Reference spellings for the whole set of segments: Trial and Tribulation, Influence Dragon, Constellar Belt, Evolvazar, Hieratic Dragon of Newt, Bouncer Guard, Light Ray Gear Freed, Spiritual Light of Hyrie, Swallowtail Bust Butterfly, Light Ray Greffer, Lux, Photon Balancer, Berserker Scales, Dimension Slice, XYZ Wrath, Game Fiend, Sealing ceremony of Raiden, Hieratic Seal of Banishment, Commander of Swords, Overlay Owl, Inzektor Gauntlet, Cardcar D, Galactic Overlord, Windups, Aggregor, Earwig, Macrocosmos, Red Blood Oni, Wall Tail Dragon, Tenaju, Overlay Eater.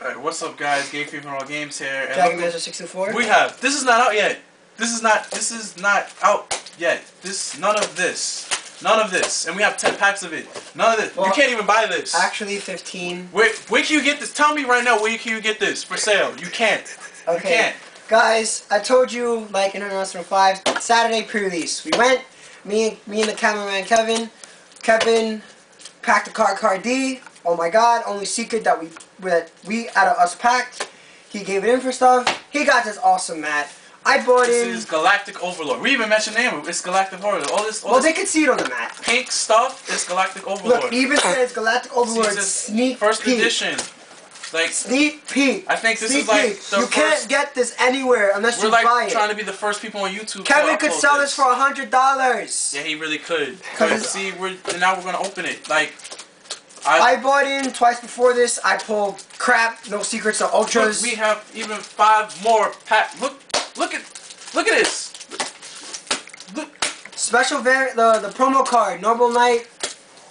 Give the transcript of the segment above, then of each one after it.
Alright, what's up guys, Game Fiend from All Games here. And Dragon Master 624? We have, this is not out yet. This is not out yet. None of this. And we have 10 packs of it. None of this. Well, you can't even buy this. Actually 15. Where can you get this? Tell me right now where can you get this for sale. You can't. Okay. You can't. Guys, I told you, like in announcement 5, Saturday pre-release. We went, me and the cameraman Kevin. Kevin packed a Cardcar D. Oh my God! Only secret that we out of us packed. He gave it in for stuff. He got this awesome mat. I bought it. This is Galactic Overlord. We even mentioned the name. It's Galactic Overlord. Well, they could see it on the mat. Pink stuff is Galactic Overlord. Look, it even says Galactic Overlord sneak first peek. Edition. Like sneak peek. I think this is like the first. You can't get this anywhere unless you buy it. We're like trying to be the first people on YouTube. Kevin could sell this for $100. Yeah, he really could. Cause see, now we're gonna open it like. I bought in twice before this. I pulled crap, no secrets, no ultras. Look, we have even 5 more packs. Look at this. Look. Special variant, the promo card, normal knight,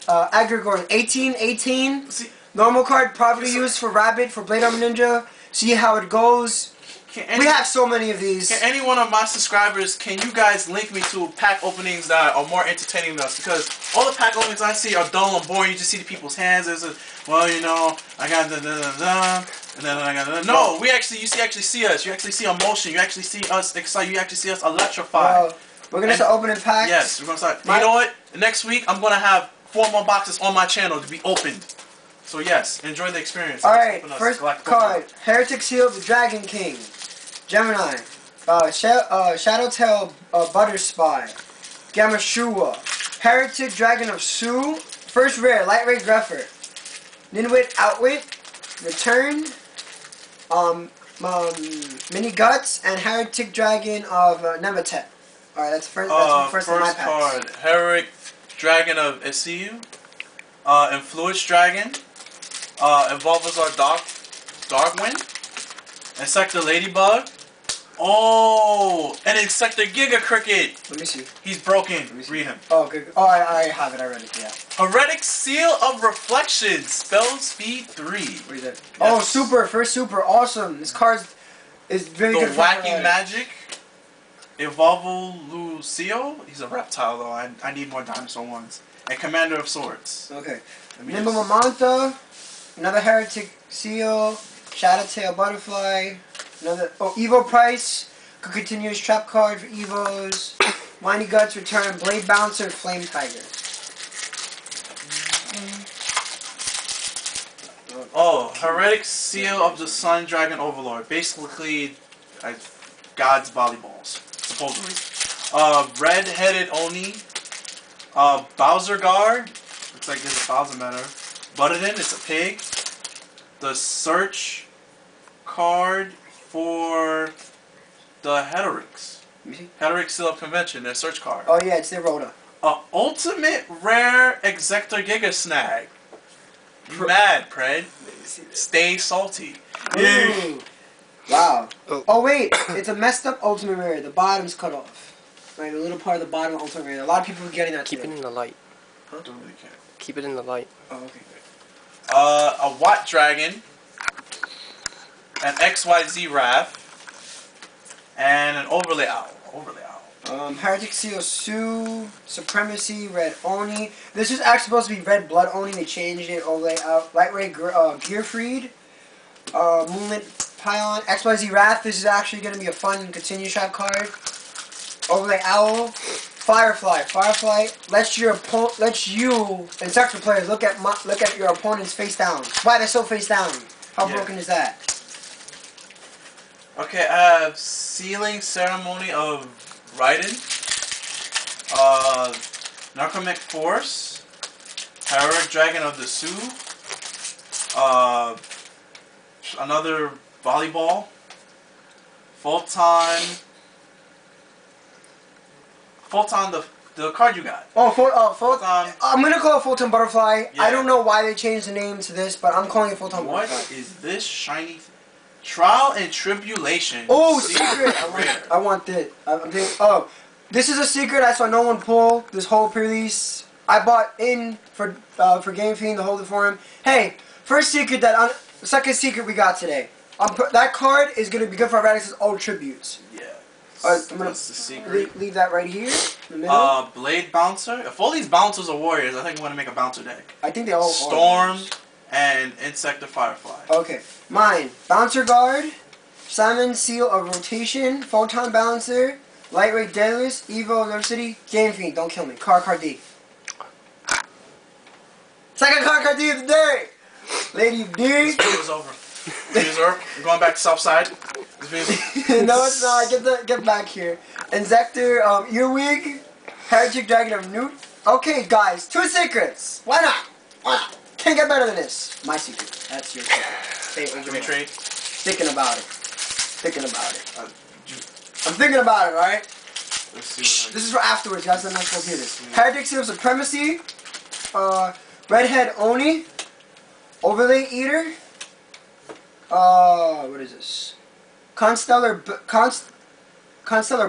Aggregor 18. See, normal card probably used for Rabbit, for Blade Armor Ninja. See how it goes. We have so many of these. Can any one of my subscribers, can you guys link me to pack openings that are more entertaining than us? Because all the pack openings I see are dull and boring. You just see the people's hands. It's a, well, you know, I got da-da-da-da, and then I got da-da. No, we actually, you actually see us. You actually see emotion. You actually see us excited. You actually see us electrified. We're going to start opening packs. Yes, we're going to start. You know what? Next week, I'm going to have 4 more boxes on my channel to be opened. So yes, enjoy the experience. Alright, first card, Hieratic Seal of the Dragon King. Gemini, Shadowtail Butterfly, Gamashua, Hieratic Dragon of Sioux, first rare, Light Ray Greffer, Ninwit Outwit, Return, Mini Guts, and Hieratic Dragon of Nemetep. Alright, that's the first card. Hieratic Dragon of Esiu, Influence Dragon, Evolvazar Darkwind, Inzektor Ladybug. Oh, and Inzektor Giga Cricket. Let me see. He's broken. Read him. Oh, good. Oh, I have it. I read it. Yeah. Hieratic Seal of Reflection. Spell speed 3. What is that? Yes. Oh, super. First super. Awesome. This card is very good. The Wacky Magic. Evolvolucio. He's a reptile though. I need more dinosaur ones. And Commander of Swords. Okay. Nimamanta. Another Hieratic Seal. Shadowtail Butterfly, another, oh, Evo Price, could continue his trap card for Evos, Windy Guts Return, Blade Bouncer, Flame Tiger. Oh, Hieratic Seal of the Sun Dragon Overlord, basically God's volleyballs, supposedly. Red-Headed Oni, Bouncer Guard, looks like there's a Bowser matter, Butterdin, it's a pig. The search card for the Hieratic. Hieratic Seal of Convention, their search card. Oh yeah, it's their Rota. Ultimate Rare Inzektor Giga Snag. Mad, Pred. Stay salty. Ooh. Wow. Oh wait, it's a messed up Ultimate Rare. The bottom's cut off. Right, the little part of the bottom of Ultimate Rare. A lot of people are getting that today. Keep it in the light. Huh? Don't really care. Keep it in the light. Oh, okay. A Watt Dragon, an XYZ Wrath, and an Overlay Owl. Hieratic Seal Sioux, Supremacy, Red Oni. This is actually supposed to be Red Blood Oni. They changed it. Overlay Owl. Light Ray Gearfried, Moonlit Pylon, XYZ Wrath. This is actually going to be a fun continue shot card. Overlay Owl. Firefly lets you Inzektor players look at your opponents face down. Why they're so face down? How broken is that? Okay, Sealing Ceremony of Raiden, Narcomic Force, Hieratic Dragon of the Sioux, another volleyball, Photon, the card you got. Oh, Photon. I'm gonna call it Photon Butterfly. Yeah. I don't know why they changed the name to this, but I'm calling it Photon Butterfly. What is this shiny? Trial and Tribulation. Oh, secret! I want this. Oh, this is a secret. I saw no one pull this whole pre-release. I bought in for Game Fiend to hold it for him. Hey, first secret that The second secret we got today. That card is going to be good for Hieratic's old tributes. Yeah. Right, I'm going to leave that right here. In the Blade Bouncer. If all these bouncers are warriors, I think we want to make a bouncer deck. I think they all Storm and Inzektor Firefly. Okay. Mine. Bouncer Guard. Simon Seal of Rotation. Photon Balancer. Light Ray Diabolos, Evo, Nerve City, Game Fiend, don't kill me. Cardcar D. Second Cardcar D of the day! Lady D. This video's over. We're going back to Southside. No, it's not. Get back here. Inzektor, Earwig, Hieratic Dragon of Newt. Okay, guys, two secrets. Why not? Why not? Can't get better than this. My secret. That's your secret. Hey, give me a treat. Thinking about it. Thinking about it. I'm thinking about it, alright? This is for afterwards, guys. I'm not supposed to hear this. Hieratic Seal of Supremacy, Redhead Oni, Overlay Eater, what is this? Constellar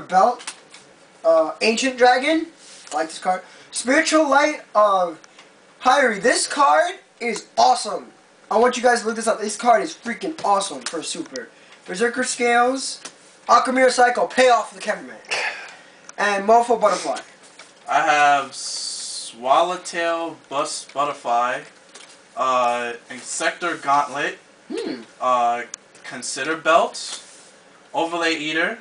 Belt, Ancient Dragon. I like this card. Spiritual Light of Hyrie. This card is awesome. I want you guys to look this up. This card is freaking awesome for super. Berserker Scales. Alchemira Cycle, pay off the cameraman. And Mofo Butterfly. I have Swallowtail Bust Butterfly, Inzektor Gauntlet, Constellar Belt, Overlay Eater,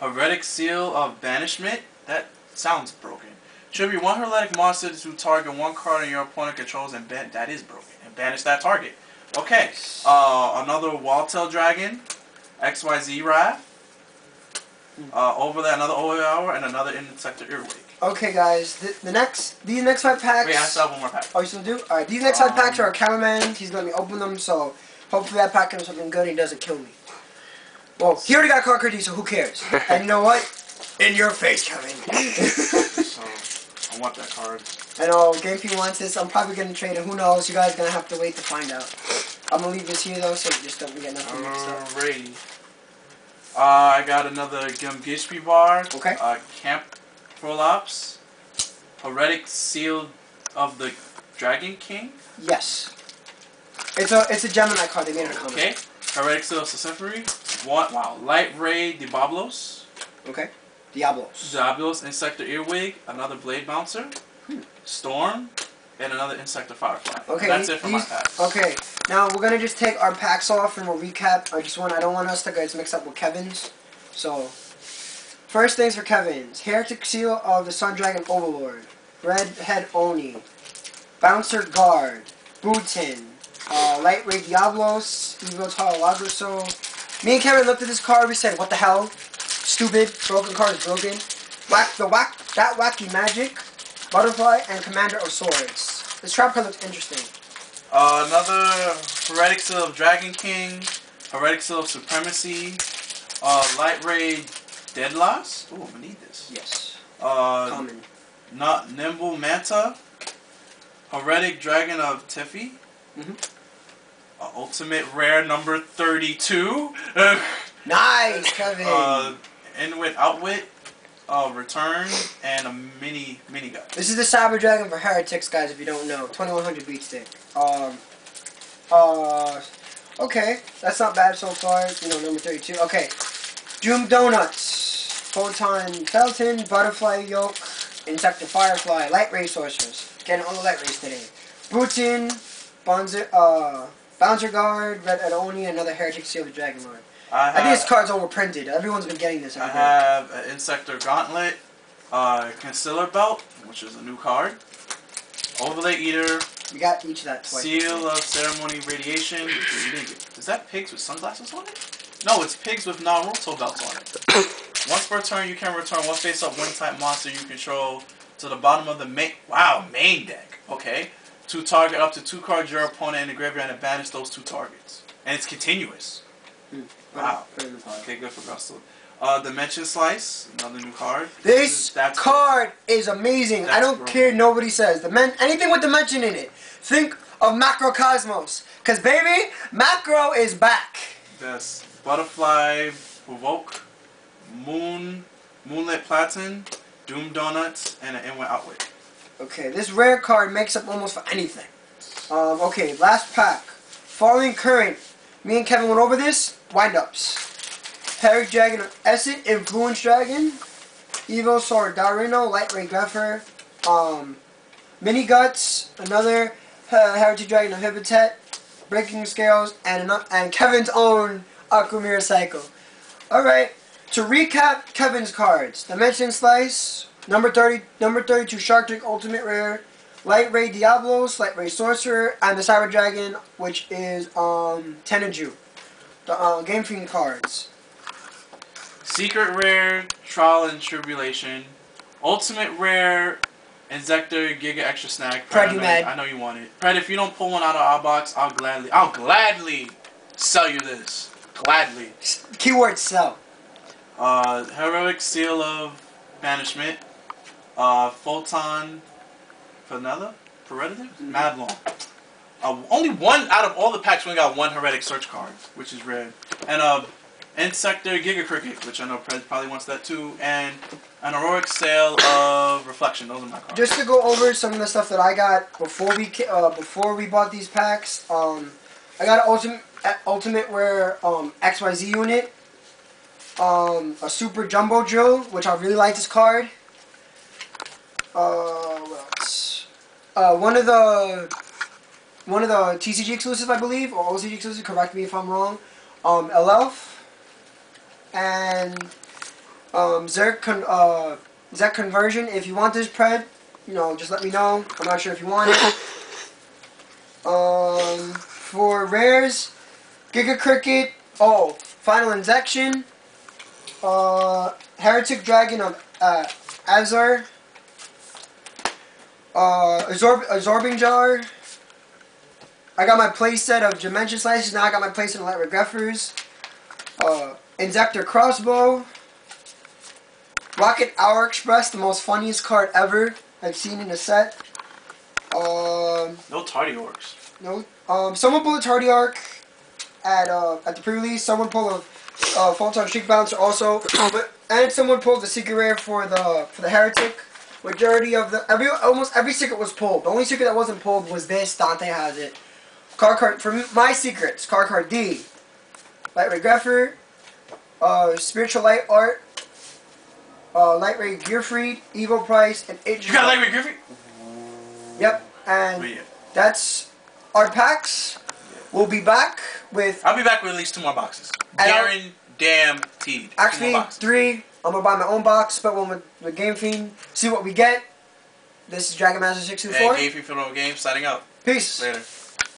Hieratic Seal of Banishment. That sounds broken. Tribute one Hieratic monster to target one card on your opponent controls and that is broken. And banish that target. Okay. Another Wall Tail Dragon, XYZ Wrath. Over there, another Overlay Owl and another Inzektor Earwig. Okay, guys, these next five packs. Wait, I still have one more pack. Oh, you still do? All right, these next five packs are our cameraman. He's letting me open them, so hopefully that pack is something good. He doesn't kill me. Well, he already got Cardcar D, so who cares? And you know what? In your face, Kevin. So I want that card. I know Game Fiend wants this. I'm probably gonna trade it. Who knows? You guys are gonna have to wait to find out. I'm gonna leave this here though, so you just don't get nothing mixed up. Alrighty. I got another Gumgishby Bar. Okay. Camp Prolops. Hieratic Seal of the Dragon King. Yes. It's a Gemini card. They made it a comment. Okay. Hieratic Seal of Sesame. Wow. Light Ray Diabolos. Okay. Diabolos. Inzektor Earwig. Another Blade Bouncer. Storm. And another Inzektor Firefly. Okay, that's it for my packs. Okay, now we're gonna just take our packs off and we'll recap. I don't want us to get mixed up with Kevin's. So, first things for Kevin's: Hieratic Seal of the Sun Dragon Overlord, Redhead Oni, Bouncer Guard, Bootin, Light Ray Diabolos, Evil Taro Lagroso. Me and Kevin looked at this card. We said, "What the hell? Stupid, broken card is broken." That Wacky Magic. Butterfly and Commander of Swords. This trap card looks interesting. Another Hieratic Seal of Dragon King, Hieratic Seal of Supremacy, Light Ray Deadloss. Ooh, I'm gonna need this. Yes. Common. Not Nimble Manta, Hieratic Dragon of Tiffy. Ultimate Rare number 32. Nice, Kevin. Inwit Outwit. Return and a mini gun. This is the Cyber Dragon for Heretics, guys. If you don't know, 2100 beatstick. Okay, that's not bad so far. You know, number 32. Okay, Doom Donuts, Photon Felton, Butterfly Yolk, Inzektor Firefly, Light Ray Sorceress. Getting all the Light Rays today. Bootin, Bouncer Guard, Red Adoni, another Hieratic Seal of the Dragon Lord. I think this card's overprinted. Everyone's been getting this. I have an Inzektor Gauntlet, Constellar Belt, which is a new card, Overlay Eater. We got each of that twice. Seal of Ceremony Radiation. Is that pigs with sunglasses on it? No, it's pigs with Naruto belts on it. Once per turn, you can return one face-up wind-type monster you control to the bottom of the main deck. Okay. To target up to two cards your opponent in the graveyard and banish those two targets. And it's continuous. Wow. Okay, good for Russell. Dimension Slice, another new card. That card is amazing. That's I don't care nobody says. Anything with Dimension in it. Think of Macrocosmos. Because, baby, Macro is back. That's Butterfly, Provoke, Moonlit Platin, Doom Donuts, and an Inward Outwit. Okay, this rare card makes up almost for anything. Okay, last pack. Falling Current. Me and Kevin went over this. Windups. Hieratic Dragon of Esset, Influence Dragon, Evo Solidarino, Light Ray Greffer, Mini Guts, another Hieratic Dragon of Habitat, Breaking Scales, and Kevin's own Alchemira Cycle. Alright, to recap Kevin's cards. Dimension Slice, number 32 Shark Trick Ultimate Rare, Light Ray Diabolos, Light Ray Sorcerer, and the Cyber Dragon, which is Tenaju. The Game Fiend cards. Secret Rare, Trial and Tribulation. Ultimate Rare, Inzektor, Giga Extra Snack. Pred, you mad. I know you want it. Pred, if you don't pull one out of our box, I'll gladly sell you this. Gladly. Keyword sell. Hieratic Seal of Banishment. Photon. Hereditive? Mm-hmm. Madlong. Only one out of all the packs, we only got one Hieratic Search card, which is rare. And Inzektor Giga Cricket, which I know Pred probably wants that too. And an Heroic Sale of Reflection. Those are my cards. Just to go over some of the stuff that I got before we bought these packs. I got an ultimate rare XYZ unit. A Super Jumbo Drill, which I really like this card. One of the TCG exclusive, I believe, or OCG exclusive. Correct me if I'm wrong. Elelf and Zec Conversion. If you want this, Pred, you know, just let me know. I'm not sure if you want it. For rares, Giga Cricket. Oh, Final Injection. Hieratic Dragon of Azar. Absorbing Jar. I got my playset of Dimension Slices. Now I got my playset of Light Ray Greffers. Inzektor Crossbow. Rocket Hour Express, the most funniest card ever I've seen in a set. No Tardy Orcs. No. Someone pulled a Tardy Arc at the pre-release. Someone pulled a Photon Streak Bouncer also, and someone pulled the Secret Rare for the Hieratic. Majority of the almost every secret was pulled. The only secret that wasn't pulled was this. Dante has it. Cardcar for my secrets. Cardcar D, Light Ray Greffer, Spiritual Light Art, Light Ray Gear Freed, Evo Price, and H. You got Light Ray Gear Freed? Yep, and yeah. That's our packs. Yeah. We'll be back with. I'll be back with at least 2 more boxes. Guaranteed. Actually, 3. I'm gonna buy my own box, split one with Game Fiend, see what we get. This is Dragon Master 624. Hey, Game Fiend for no game, signing out. Peace. Later.